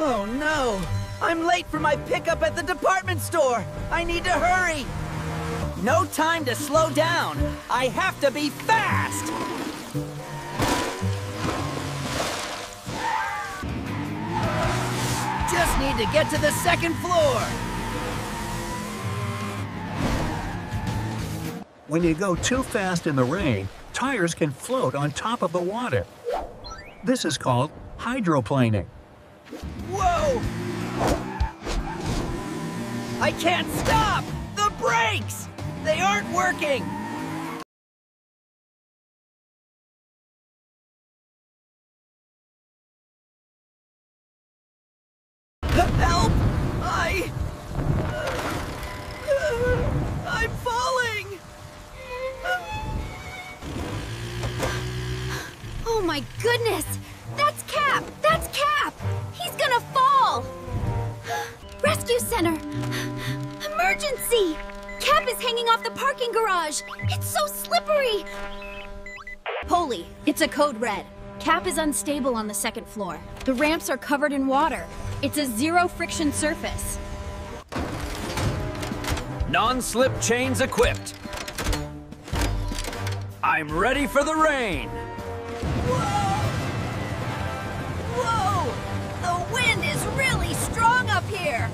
Oh no! I'm late for my pickup at the department store! I need to hurry! No time to slow down! I have to be fast! Just need to get to the second floor! When you go too fast in the rain, tires can float on top of the water. This is called hydroplaning. Whoa! I can't stop! The brakes! They aren't working! Help! I'm falling! Oh my goodness! That's Cap! That's Cap! He's gonna fall! Rescue center! Emergency! Cap is hanging off the parking garage! It's so slippery! Poli, it's a code red. Cap is unstable on the second floor. The ramps are covered in water. It's a zero-friction surface. Non-slip chains equipped. I'm ready for the rain! Whoa! Whoa! The wind is really strong up here!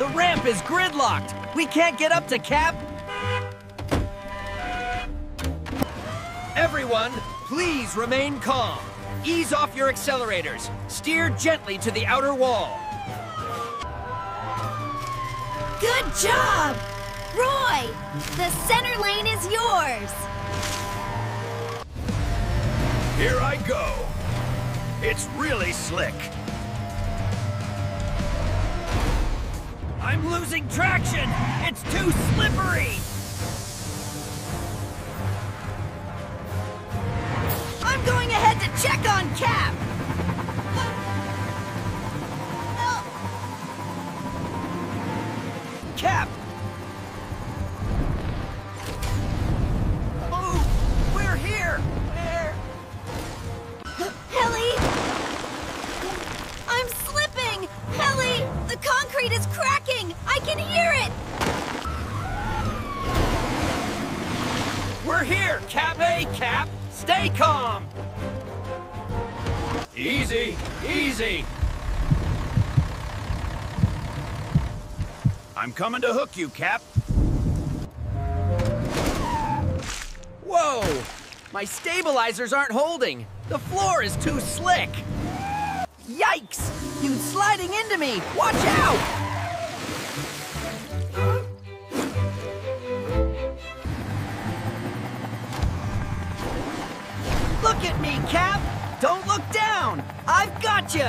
The ramp is gridlocked! We can't get up to Cap! Everyone, please remain calm. Ease off your accelerators. Steer gently to the outer wall. Good job! Roy, the center lane is yours. Here I go. It's really slick. I'm losing traction. It's too slippery. I'm going ahead to check on Cap! Cap! Oh! We're here! Where? Helly! I'm slipping! Helly! The concrete is cracking! I can hear it! We're here, Cap! Hey, Cap! Stay calm! Easy, easy! I'm coming to hook you, Cap. Whoa! My stabilizers aren't holding. The floor is too slick. Yikes! You're sliding into me! Watch out! Look at me, Cap! Don't look down! I've got you!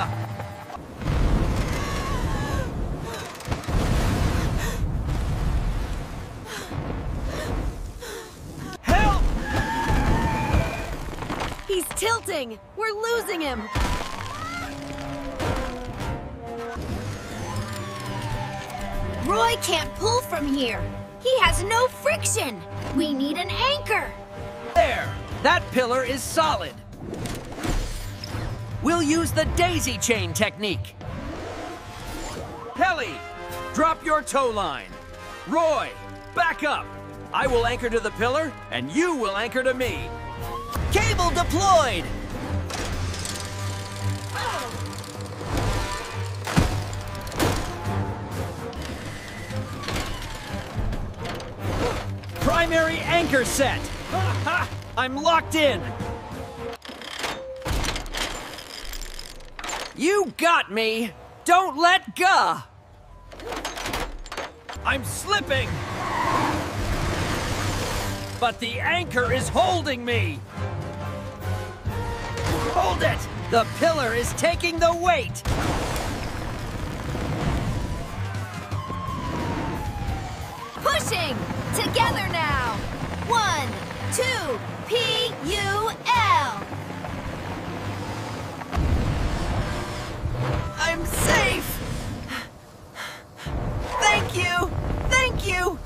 Help! He's tilting! We're losing him! Roy can't pull from here! He has no friction! We need an anchor! There! That pillar is solid. We'll use the daisy chain technique. Helly, drop your tow line. Roy, back up. I will anchor to the pillar, and you will anchor to me. Cable deployed! Primary anchor set. Ha ha! I'm locked in! You got me! Don't let go! I'm slipping! But the anchor is holding me! Hold it! The pillar is taking the weight! Pushing! Together now! 1, 2... P-U-L! I'm safe! Thank you! Thank you!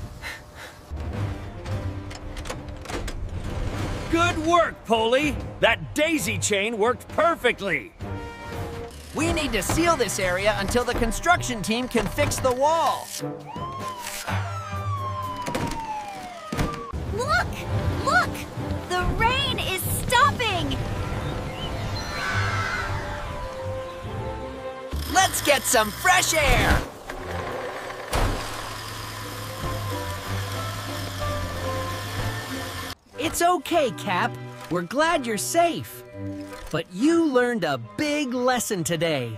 Good Good work, Poli! That daisy chain worked perfectly! We need to seal this area until the construction team can fix the wall. Look! Look! The rain is stopping! Let's get some fresh air! It's okay, Cap. We're glad you're safe. But you learned a big lesson today.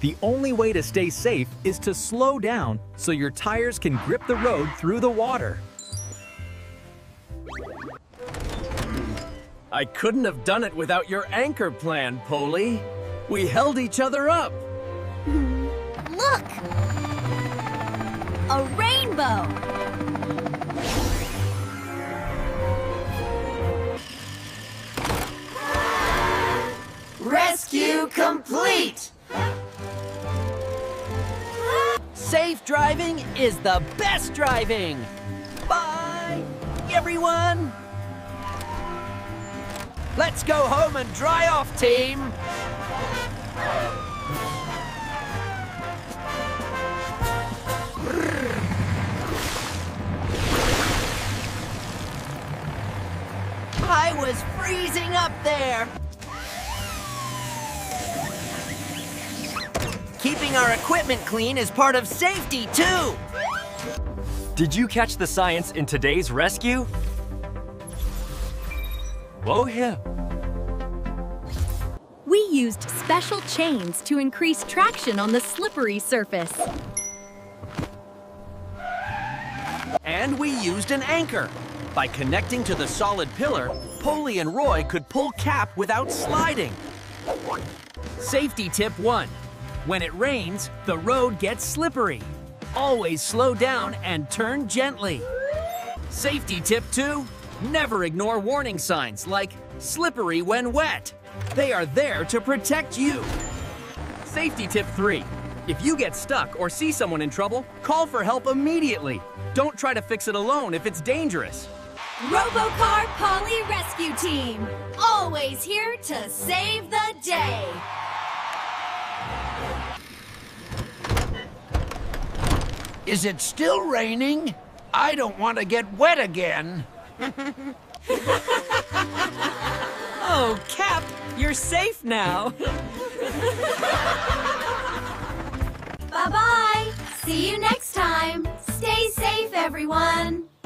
The only way to stay safe is to slow down so your tires can grip the road through the water. I couldn't have done it without your anchor plan, Poli. We held each other up. Look! A rainbow! Rescue complete! Safe driving is the best driving! Bye, everyone! Let's go home and dry off, team! I was freezing up there! Keeping our equipment clean is part of safety, too! Did you catch the science in today's rescue? Oh, yeah. We used special chains to increase traction on the slippery surface. And we used an anchor. By connecting to the solid pillar, Poli and Roy could pull Cap without sliding. Safety tip 1. When it rains, the road gets slippery. Always slow down and turn gently. Safety tip 2, never ignore warning signs like slippery when wet. They are there to protect you. Safety tip 3, if you get stuck or see someone in trouble, call for help immediately. Don't try to fix it alone if it's dangerous. Robocar Poli Rescue Team, always here to save the day. Is it still raining? I don't want to get wet again. Oh, Cap, you're safe now. Bye-bye. See you next time. Stay safe, everyone.